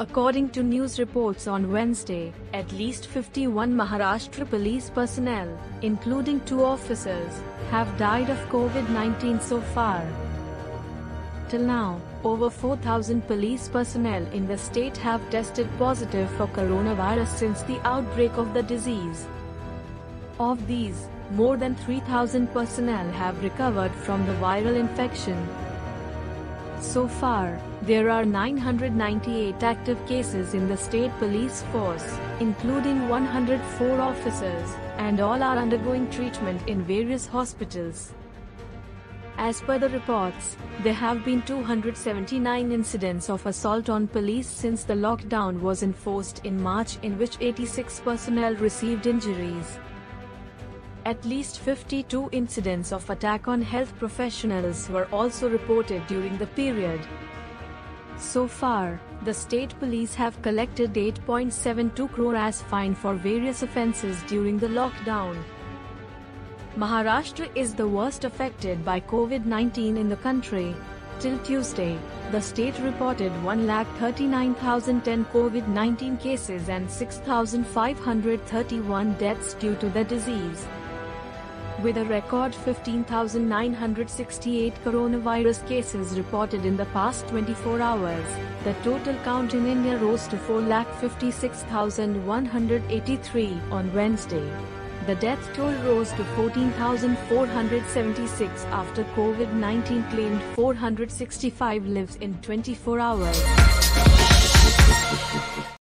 According to news reports on Wednesday, at least 51 Maharashtra police personnel, including 2 officers, have died of COVID-19 so far. Till now, over 4,000 police personnel in the state have tested positive for coronavirus since the outbreak of the disease. Of these, more than 3,000 personnel have recovered from the viral infection. So far, there are 998 active cases in the state police force, including 104 officers, and all are undergoing treatment in various hospitals. As per the reports, there have been 279 incidents of assault on police since the lockdown was enforced in March, in which 86 personnel received injuries. At least 52 incidents of attack on health professionals were also reported during the period. So far, the state police have collected 8.72 crore as fine for various offences during the lockdown. Maharashtra is the worst affected by COVID-19 in the country. Till Tuesday, the state reported 1,39,010 COVID-19 cases and 6,531 deaths due to the disease, with a record 15,968 coronavirus cases reported in the past 24 hours. The total count in India rose to 4,56,183 on Wednesday. The death toll rose to 14,476 after COVID-19 claimed 465 lives in 24 hours.